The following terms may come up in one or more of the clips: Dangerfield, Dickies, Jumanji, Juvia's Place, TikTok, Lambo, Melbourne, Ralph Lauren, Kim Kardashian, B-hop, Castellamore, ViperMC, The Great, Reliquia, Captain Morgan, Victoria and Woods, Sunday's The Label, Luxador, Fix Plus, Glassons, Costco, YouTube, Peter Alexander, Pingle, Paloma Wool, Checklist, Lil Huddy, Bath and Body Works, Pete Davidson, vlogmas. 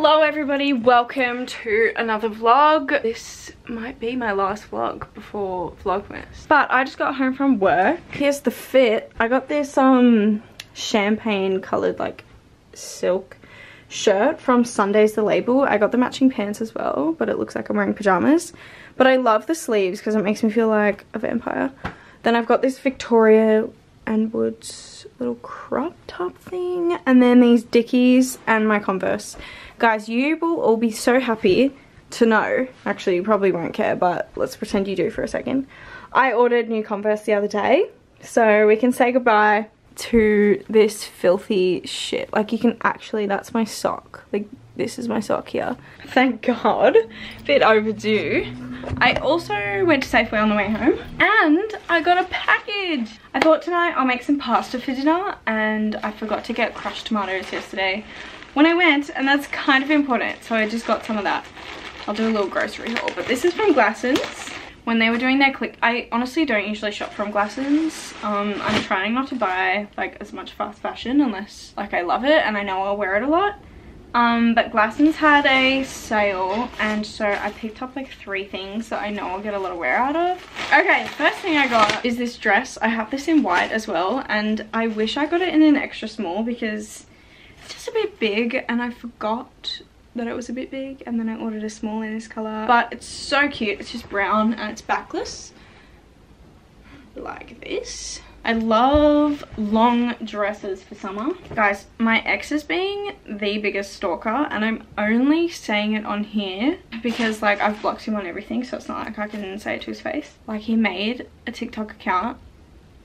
Hello everybody, welcome to another vlog. This might be my last vlog before Vlogmas, but I just got home from work. Here's the fit. I got this champagne colored like silk shirt from Sunday's The Label. I got the matching pants as well, but it looks like I'm wearing pajamas. But I love the sleeves because it makes me feel like a vampire. Then I've got this Victoria and Woods little crop top thing, and then these Dickies and my Converse. Guys, you will all be so happy to know, actually you probably won't care, but let's pretend you do for a second. I ordered new Converse the other day, so we can say goodbye to this filthy shit. Like, you can actually, that's my sock. Like, this is my sock here. Thank God, bit overdue. I also went to Safeway on the way home and I got a package. I thought tonight I'll make some pasta for dinner, and I forgot to get crushed tomatoes yesterday when I went, and that's kind of important, so I just got some of that. I'll do a little grocery haul, but this is from Glassons. When they were doing their click, I honestly don't usually shop from Glassons. I'm trying not to buy like as much fast fashion unless like I love it and I know I'll wear it a lot. But Glassons had a sale, and so I picked up like 3 things that I know I'll get a lot of wear out of. Okay, first thing I got is this dress. I have this in white as well, and I wish I got it in an extra small because it's just a bit big, and I forgot that it was a bit big, and then I ordered a small in this color. But it's so cute. It's just brown and it's backless like this. I love long dresses for summer. Guys, my ex is being the biggest stalker, and I'm only saying it on here because like I've blocked him on everything, so it's not like I can say it to his face. Like, he made a TikTok account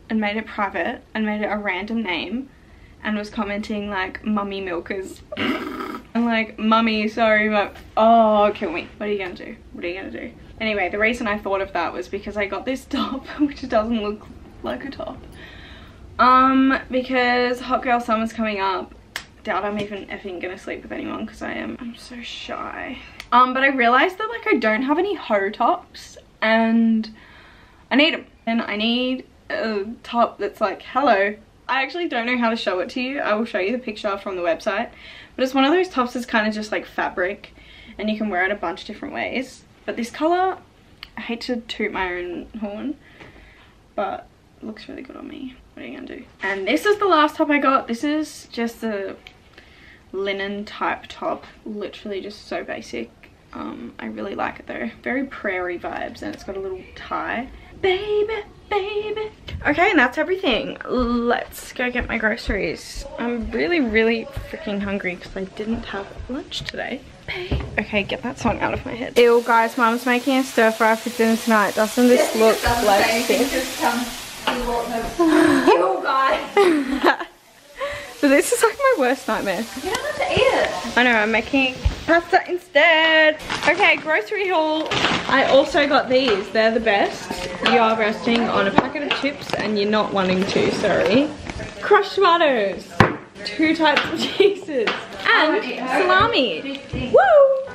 and made it private and made it a random name and was commenting like mummy milkers. I'm like, mummy, sorry, but oh, kill me. What are you gonna do? What are you gonna do? Anyway, the reason I thought of that was because I got this top, which doesn't look like a top, because hot girl summer's coming up. Doubt I'm even effing gonna sleep with anyone because I'm so shy. But I realized that like I don't have any ho tops and I need them, and I need a top that's like, hello. I actually don't know how to show it to you. I will show you the picture from the website, but it's one of those tops that's kind of just like fabric and you can wear it a bunch of different ways. But this color, I hate to toot my own horn, but looks really good on me. What are you gonna do? And this is the last top I got. This is just a linen type top, literally just so basic. I really like it though. Very prairie vibes, and it's got a little tie. Baby, baby. Okay, and that's everything. Let's go get my groceries. I'm really, really freaking hungry because I didn't have lunch today. Okay, get that song out of my head. Ew, guys, Mum's making a stir fry for dinner tonight. Doesn't this look like this? So this is like my worst nightmare. You don't have to eat it. I know, I'm making pasta instead. Okay, grocery haul. I also got these. They're the best. You are resting on a packet of chips and you're not wanting to, sorry. Crushed tomatoes. 2 types of cheeses. And salami. Woo!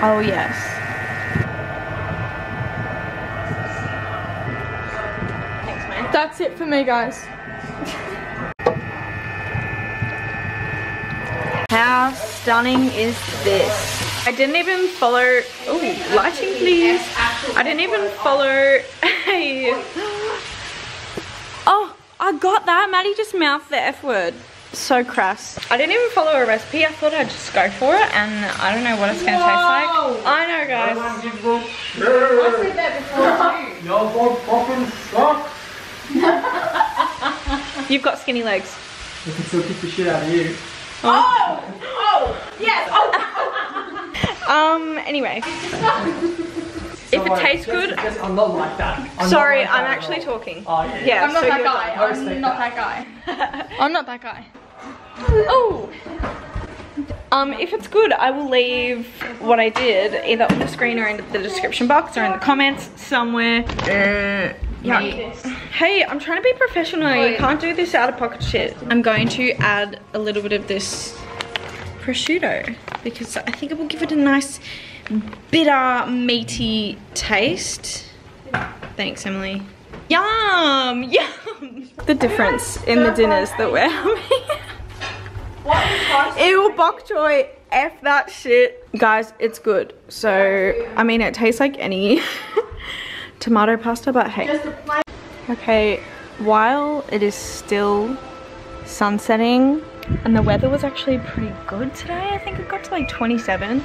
Oh yes. Thanks, man. That's it for me, guys. How stunning is this? I didn't even follow, oh, lighting please. I didn't even follow a, oh, I got that. Maddie just mouthed the F word. So crass. I didn't even follow a recipe. I thought I'd just go for it, and I don't know what it's gonna taste like. I know, guys. I said that before too. Y'all both fucking suck. You've got skinny legs. I can still kick the shit out of you. Oh! Oh! Yes! Oh! Anyway. So if it tastes good, just, I'm not like that. I'm actually talking. Oh, yeah. Yeah, I'm not that guy. I'm not that guy. Oh. If it's good, I will leave what I did either on the screen or in the description box or in the comments somewhere. Hey, I'm trying to be professional. You can't do this out of pocket shit. I'm going to add a little bit of this prosciutto because I think it will give it a nice bitter, meaty taste. Thanks, Emily. Yum, yum. The difference in the dinners that we're having. Ew, bok choy, F that shit. Guys, it's good. So, I mean, it tastes like any tomato pasta, but hey. Okay, while it is still sunsetting, and the weather was actually pretty good today. I think it got to like 27,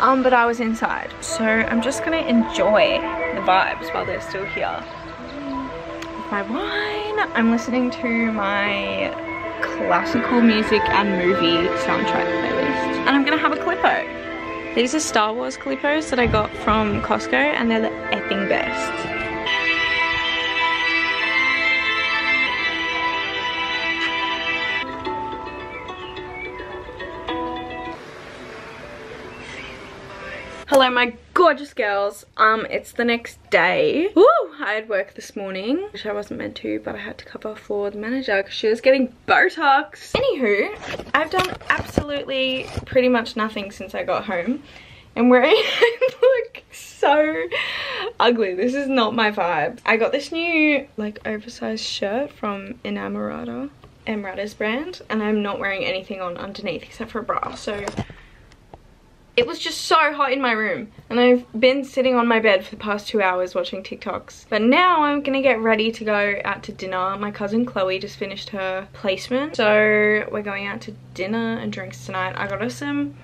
but I was inside. So, I'm just gonna enjoy the vibes while they're still here. With my wine, I'm listening to my classical music and movie soundtrack playlist, and I'm gonna have a Calippo. These are Star Wars Calippos that I got from Costco, and they're the effing best. Hello my gorgeous girls, it's the next day. Woo! I had work this morning, which I wasn't meant to, but I had to cover for the manager because she was getting Botox. Anywho, I've done absolutely pretty much nothing since I got home, and where I look so ugly. This is not my vibe. I got this new like oversized shirt from Enamorada, Emerada's brand, and I'm not wearing anything on underneath except for a bra, so it was just so hot in my room, and I've been sitting on my bed for the past 2 hours watching TikToks. But now I'm gonna get ready to go out to dinner. My cousin Chloe just finished her placement, so we're going out to dinner and drinks tonight. I got her some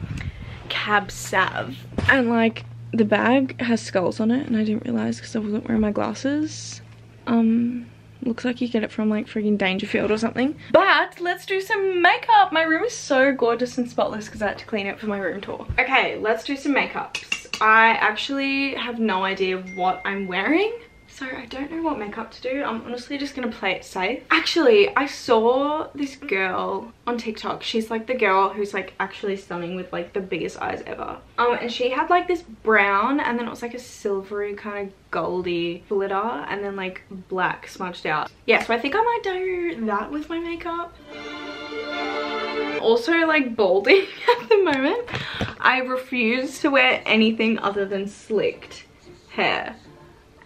Cab Sav, and like the bag has skulls on it, and I didn't realize because I wasn't wearing my glasses. Looks like you get it from like freaking Dangerfield or something. But let's do some makeup. My room is so gorgeous and spotless because I had to clean it for my room tour. Okay, let's do some makeups. I actually have no idea what I'm wearing, so I don't know what makeup to do. I'm honestly just gonna play it safe. Actually, I saw this girl on TikTok. She's like the girl who's like actually stunning with like the biggest eyes ever. And she had like this brown, and then it was like a silvery kind of goldy glitter, and then like black smudged out. Yeah, so I think I might do that with my makeup. Also like balding at the moment. I refuse to wear anything other than slicked hair.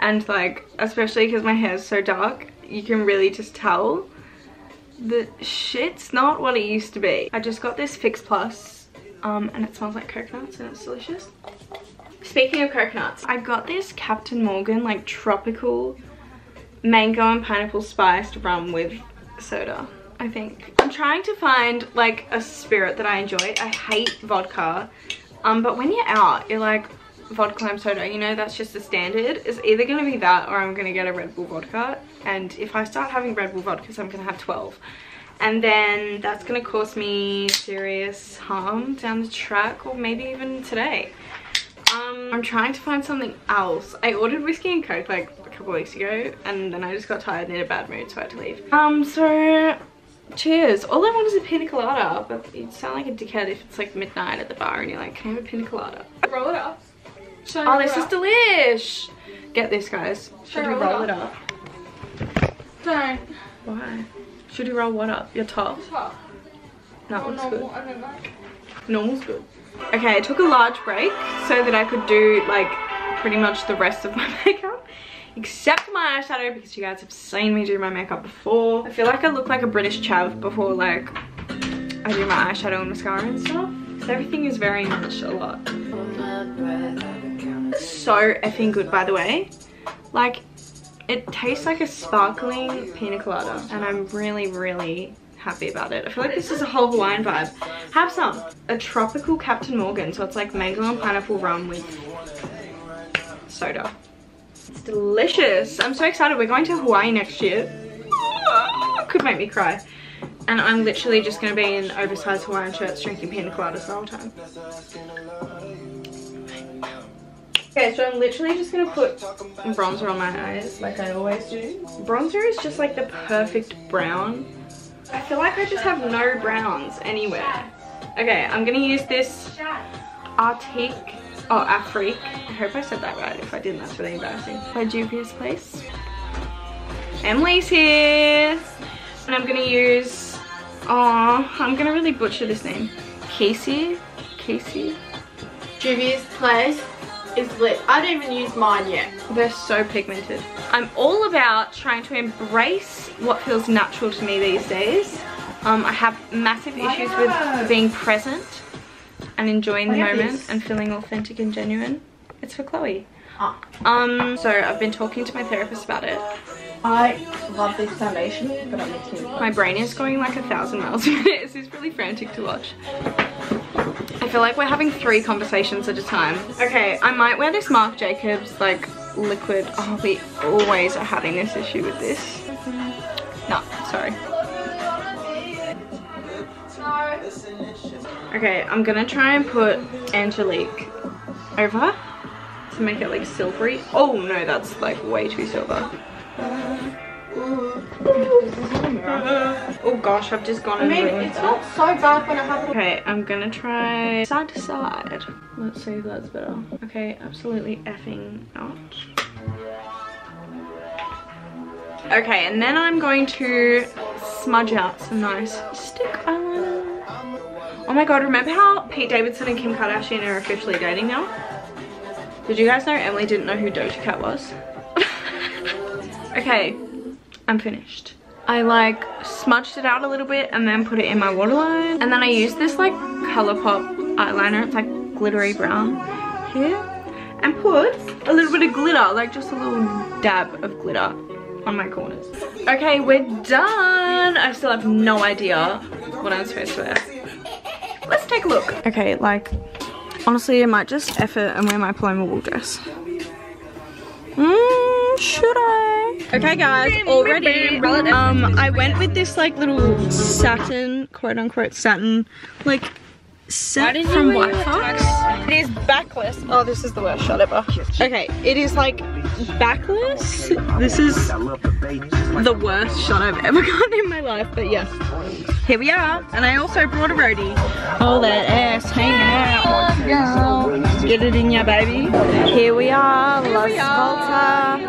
And like, especially because my hair is so dark, you can really just tell the shit's not what it used to be. I just got this Fix Plus, and it smells like coconuts and it's delicious. Speaking of coconuts, I got this Captain Morgan like tropical mango and pineapple spiced rum with soda, I think. I'm trying to find like a spirit that I enjoy. I hate vodka, but when you're out, you're like, vodka lime soda, you know, that's just the standard. It's either going to be that, or I'm going to get a Red Bull vodka, and if I start having Red Bull vodkas, I'm going to have 12, and then that's going to cause me serious harm down the track, or maybe even today. I'm trying to find something else. I ordered whiskey and coke like a couple weeks ago, and then I just got tired and in a bad mood, so I had to leave. So cheers. All I want is a pina colada, but you'd sound like a dickhead if it's like midnight at the bar and you're like, can I have a pina colada? Roll it up. Oh, this is delish. Get this, guys. Should we roll it up? Don't. Why? Should we roll what up? Your top? That one's good. Normal's good. Okay, I took a large break so that I could do like pretty much the rest of my makeup, except my eyeshadow, because you guys have seen me do my makeup before. I feel like I look like a British chav before like I do my eyeshadow and mascara and stuff. So everything is very much a lot. So effing good, by the way. Like, it tastes like a sparkling pina colada, and I'm really, really happy about it. I feel like this is a whole Hawaiian vibe. Have some. A tropical Captain Morgan, so it's like mango and pineapple rum with soda. It's delicious. I'm so excited. We're going to Hawaii next year. Oh, could make me cry. And I'm literally just going to be in oversized Hawaiian shirts drinking pina coladas the whole time. Okay, so I'm literally just gonna put bronzer on my eyes like I always do. Bronzer is just like the perfect brown. I feel like I just have no browns anywhere. Okay, I'm gonna use this Afrique. I hope I said that right. If I didn't, that's really embarrassing. By Juvia's Place. Emily's here! And I'm gonna use... oh, I'm gonna really butcher this name. Casey? Juvia's Place is lit. I don't even use mine yet. They're so pigmented. I'm all about trying to embrace what feels natural to me these days. I have massive issues with being present and enjoying the moment and feeling authentic and genuine. It's for Chloe. Ah. So I've been talking to my therapist about it. I love this foundation, but I'm mixing it. My brain is going like 1,000 miles a minute. This is really frantic to watch. I feel like we're having 3 conversations at a time. Okay, I might wear this Marc Jacobs like liquid. Oh, we always are having this issue with this. No, sorry. Okay, I'm gonna try and put Angelique over to make it like silvery. Oh no, that's like way too silver. Oh gosh, I've just gone. I mean, it's not so bad when I have. Okay, I'm gonna try side to side. Let's see if that's better. Okay, absolutely effing out. Okay, and then I'm going to smudge out some nice stick eyeliner. Oh my god, remember how Pete Davidson and Kim Kardashian are officially dating now? Did you guys know Emily didn't know who Doja Cat was? Okay, I'm finished. I like smudged it out a little bit and then put it in my waterline. And then I used this like ColourPop eyeliner, it's like glittery brown here. And put a little bit of glitter, like just a little dab of glitter on my corners. Okay, we're done. I still have no idea what I'm supposed to wear. Let's take a look. Okay, like honestly I might just F it and wear my Paloma Wool dress. Should I? Okay guys, already I went with this like little satin, quote unquote satin, like set from White Fox. It is backless. Oh, this is the worst shot ever. Okay, it is like backless. This is the worst shot I've ever gotten in my life, but yes. Here we are, and I also brought a roadie. All that ass hanging out. Girl. Get it in ya, baby. Here we are, Las Palmas.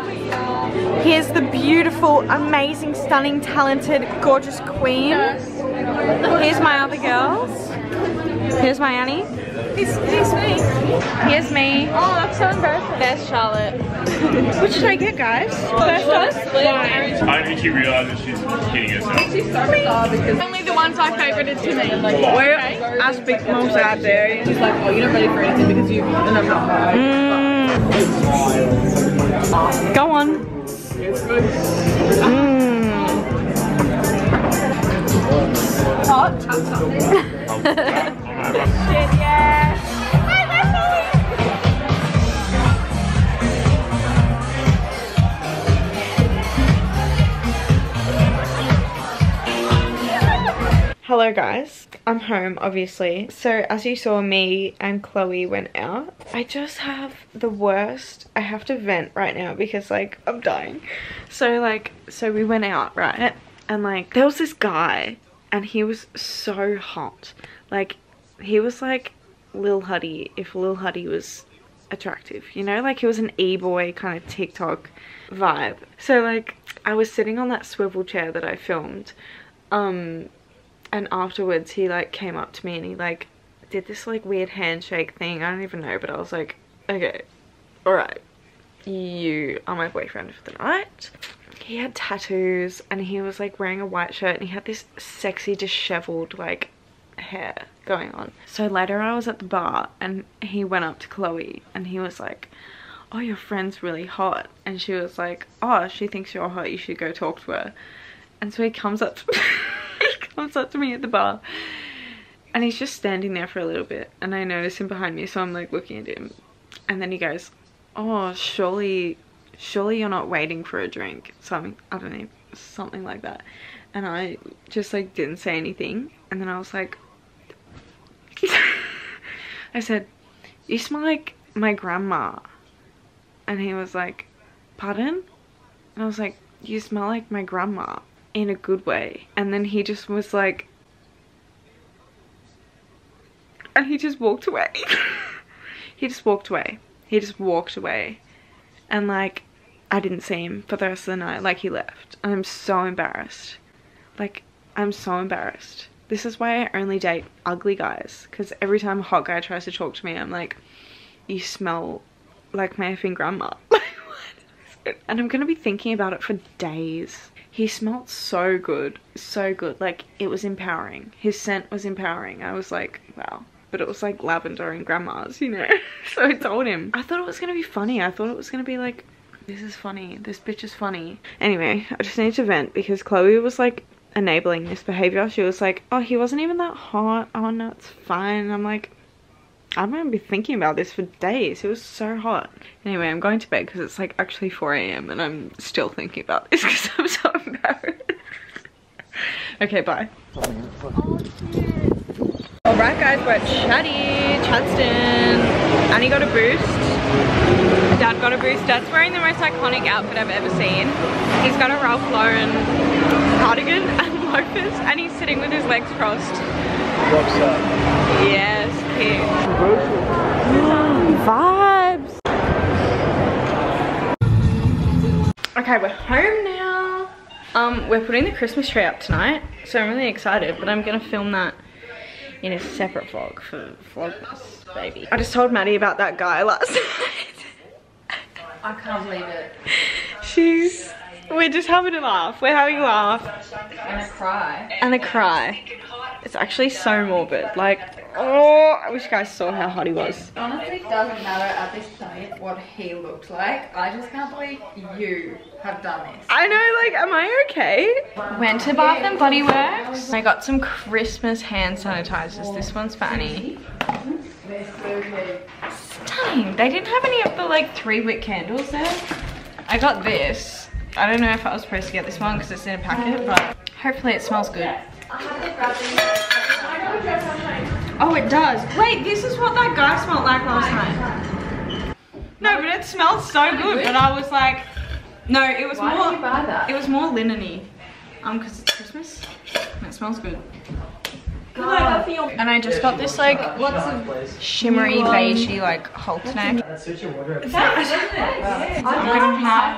Here's the beautiful, amazing, stunning, talented, gorgeous queen. Here's my other girls. Here's my Annie. Here's me. Here's me. Oh, that's so embarrassing. There's Charlotte. What should I get, guys? First, I think she realizes she's kidding herself. She's so bizarre because only the ones I favorited to me. Like, we're as big moms out there. She's like, oh, you're not ready for anything because you. And I'm not. Go on. Hot. Shit, yeah. Hello guys, I'm home obviously. So as you saw, me and Chloe went out. I just have the worst, I have to vent right now because like I'm dying. So we went out, right? And like there was this guy and he was so hot. Like he was like Lil Huddy, if Lil Huddy was attractive, you know? Like he was an e-boy kind of TikTok vibe. So like I was sitting on that swivel chair that I filmed, and afterwards he like came up to me and he like did this like weird handshake thing. I don't even know, but I was like, okay, alright, you are my boyfriend for the night. He had tattoos and he was like wearing a white shirt and he had this sexy disheveled like hair going on. So later I was at the bar and he went up to Chloe and he was like, oh, your friend's really hot. And she was like, oh, she thinks you're hot, you should go talk to her. And so he comes up to he comes up to me at the bar and he's just standing there for a little bit and I notice him behind me, so I'm like looking at him and then he goes, oh, surely you're not waiting for a drink, something, I don't know, something like that. And I just like didn't say anything and then I was like, I said, you smell like my grandma. And he was like, pardon? And I was like, you smell like my grandma in a good way. And then he just was like, and he just walked away. He just walked away. He just walked away. And like, I didn't see him for the rest of the night. Like, he left. And I'm so embarrassed. Like, I'm so embarrassed. This is why I only date ugly guys. Because every time a hot guy tries to talk to me, I'm like, you smell like my effing grandma. And I'm going to be thinking about it for days. He smelled so good. So good. Like, it was empowering. His scent was empowering. I was like, wow. But it was like lavender and grandma's, you know. So I told him. I thought it was going to be funny. I thought it was going to be like, this is funny. This bitch is funny. Anyway, I just need to vent because Chloe was like enabling this behavior. She was like, oh, he wasn't even that hot. Oh, no, it's fine. And I'm like, I'm gonna be thinking about this for days. It was so hot. Anyway, I'm going to bed because it's like actually 4 AM and I'm still thinking about this because I'm so embarrassed. Okay, bye. Alright guys, we're at Chadston. Annie got a boost. Dad got a boost. Dad's wearing the most iconic outfit I've ever seen. He's got a Ralph Lauren cardigan and loafers and he's sitting with his legs crossed. What's up? Yes, cute. Vibes! Okay, we're home now. We're putting the Christmas tree up tonight, so I'm really excited, but I'm gonna film that in a separate vlog for Vlogmas, baby. I just told Maddie about that guy last night. I can't believe it. We're just having a laugh. We're having a laugh. And a cry. And a cry. It's actually so morbid. Like, oh, I wish you guys saw how hot he was. Honestly, it doesn't matter at this point what he looked like. I just can't believe you have done this. I know, like, am I okay? Went to Bath and Body Works. I got some Christmas hand sanitizers. This one's for Annie. Stunning. They didn't have any of the, like, 3-wick candles there. I got this. I don't know if I was supposed to get this one because it's in a packet, but hopefully it smells good. Oh, it does. Wait, this is what that guy smelled like last night. No, but it smelled so good, but I was like, no, it was more. Why did you buy that? It was more linen-y. Because it's Christmas and it smells good. And I just got this like shimmery beigey like halter neck. That's such a wardrobe. That,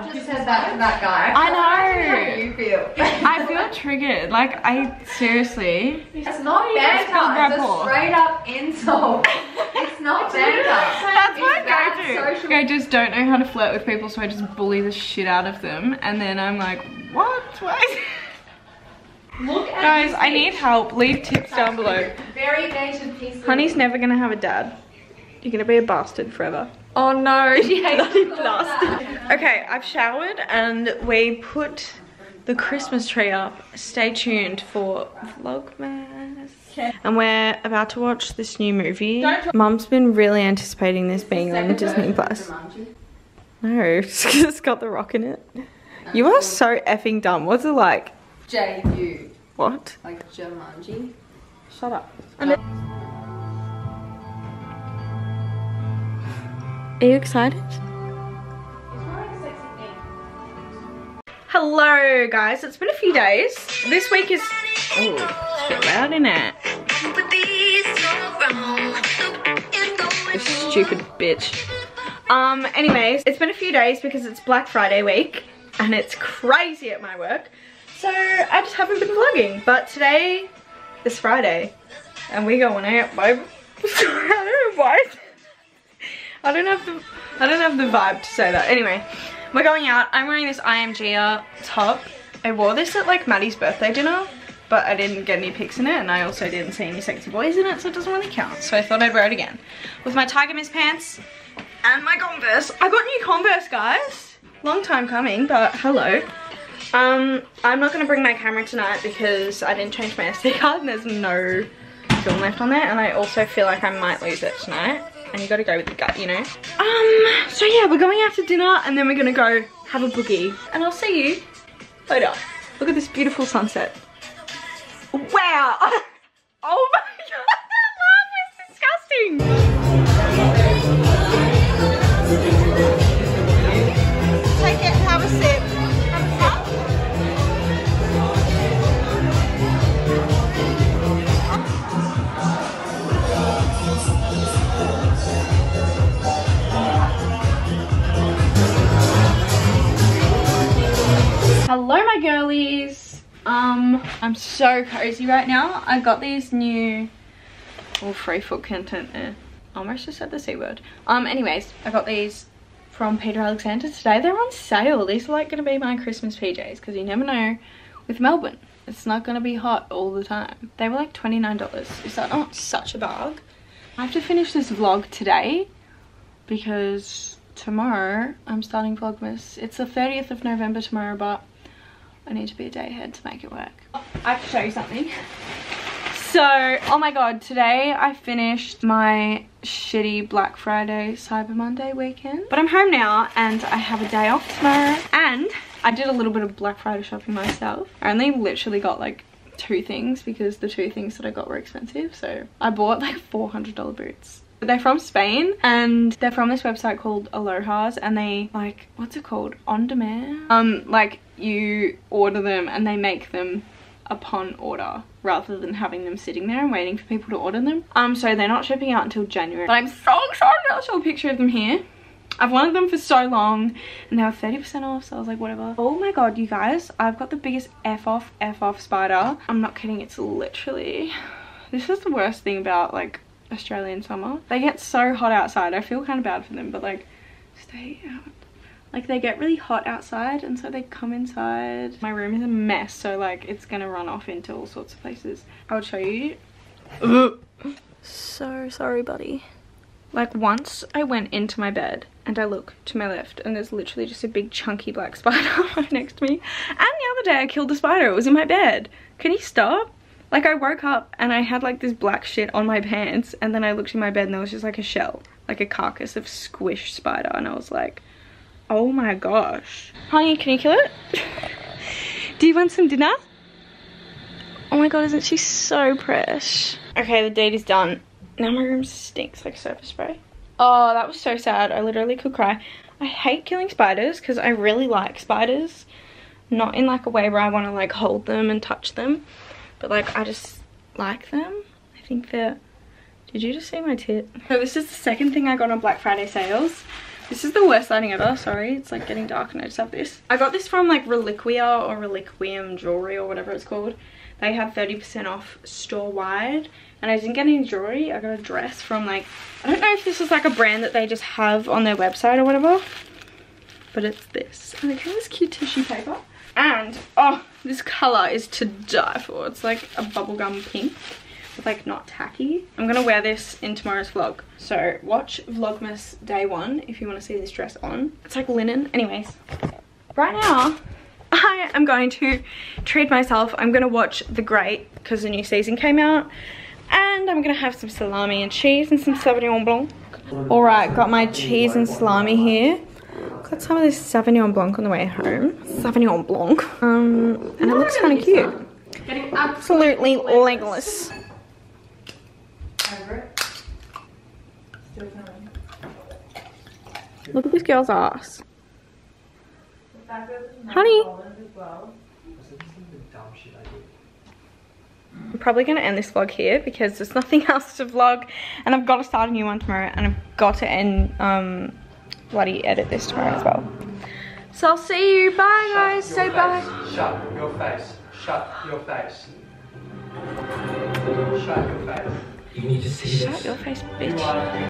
I just said that to that guy. I know. How do you feel? I feel triggered. Like, I seriously. It's not banter. It's a straight up insult. It's not banter. That's what I do. I just don't know how to flirt with people, so I just bully the shit out of them, and then I'm like, what? What? Look at guys, I need help. Leave tips down below. Very dated pieces. Honey's never gonna have a dad. You're gonna be a bastard forever. Oh no, she hates you bastard. Okay, I've showered and we put the Christmas tree up. Stay tuned for Vlogmas. Okay. And we're about to watch this new movie. Mum's been really anticipating this being on Disney Plus. No, it's got The Rock in it. You are so effing dumb. What's it like? J-U. What? Like Jumanji. Shut up. Are you excited? It's more like a sexy thing. Hello guys, it's been a few days. This week is... Oh, it's a bit loud, isn't it? This stupid bitch. Anyways, it's been a few days because it's Black Friday week and it's crazy at my work. So I just haven't been vlogging, but today is Friday and we're going out, babe. I don't know why. I don't have the vibe to say that. Anyway, we're going out. I'm wearing this IMG top. I wore this at like Maddie's birthday dinner, but I didn't get any pics in it and I also didn't see any sexy boys in it, so it doesn't really count. So I thought I'd wear it again. With my Tiger Mist pants and my Converse. I got new Converse, guys. Long time coming, but hello. I'm not going to bring my camera tonight because I didn't change my SD card and there's no film left on there. And I also feel like I might lose it tonight. And you got to go with the gut, you know. So yeah, we're going out to dinner and then we're going to go have a boogie. And I'll see you later. Look at this beautiful sunset. Wow. Oh my God, that laugh is disgusting. girlies. I'm so cozy right now. I got these new, oh, free foot content there. I almost just said the C word. Anyways, I got these from Peter Alexander today. They're on sale. These are like gonna be my Christmas PJs because you never know with Melbourne. It's not gonna be hot all the time. They were like $29. Is that not such a bargain? I have to finish this vlog today because tomorrow I'm starting Vlogmas. It's the 30th of November tomorrow, but I need to be a day ahead to make it work. I have to show you something. So, oh my god, today I finished my shitty Black Friday, Cyber Monday weekend. But I'm home now and I have a day off tomorrow. And I did a little bit of Black Friday shopping myself. I only literally got like two things because the two things that I got were expensive. So I bought like $400 boots. They're from Spain and they're from this website called Alohas, and they like, what's it called? On demand? Like you order them and they make them upon order rather than having them sitting there and waiting for people to order them. So they're not shipping out until January. But I'm so excited. I'll show a picture of them here. I've wanted them for so long and they were 30% off, so I was like, whatever. Oh my god, you guys, I've got the biggest F off spider. I'm not kidding, it's literally, this is the worst thing about like Australian summer. They get so hot outside. I feel kind of bad for them, but like, stay out. Like they get really hot outside and so they come inside. My room is a mess, so like it's gonna run off into all sorts of places. I'll show you. Ugh. So sorry, buddy. Like once I went into my bed and I look to my left and there's literally just a big chunky black spider right next to me. And the other day I killed a spider. It was in my bed. Can you stop? Like I woke up and I had like this black shit on my pants, and then I looked in my bed and there was just like a shell, like a carcass of squished spider, and I was like, oh my gosh. Honey, can you kill it? Do you want some dinner? Oh my god, isn't she so fresh? Okay, the deed is done. Now my room stinks like surface spray. Oh, that was so sad. I literally could cry. I hate killing spiders because I really like spiders. Not in like a way where I want to like hold them and touch them. But like, I just like them. I think they're, did you just see my tit? So this is the second thing I got on Black Friday sales. This is the worst lighting ever, sorry. It's like getting dark and I just have this. I got this from like Reliquia or Reliquium Jewelry or whatever it's called. They had 30% off store-wide. And I didn't get any jewelry. I got a dress from like, I don't know if this was like a brand that they just have on their website or whatever. But it's this. And it came with cute tissue paper. And, oh, this colour is to die for. It's like a bubblegum pink, but like not tacky. I'm going to wear this in tomorrow's vlog. So watch Vlogmas day one if you want to see this dress on. It's like linen. Anyways, right now I am going to treat myself. I'm going to watch The Great because the new season came out. And I'm going to have some salami and cheese and some Sauvignon Blanc. Alright, got my cheese and salami here. Got some of this Sauvignon Blanc on the way home. Sauvignon Blanc. And it looks kind of cute. Absolutely legless. Look at this girl's ass. Honey. I'm probably going to end this vlog here because there's nothing else to vlog. And I've got to start a new one tomorrow. And I've got to end... bloody edit this tomorrow as well. So I'll see you. Bye guys. Say bye. Shut your face. Shut your face. Shut your face. You need to see this. Shut your face, bitch.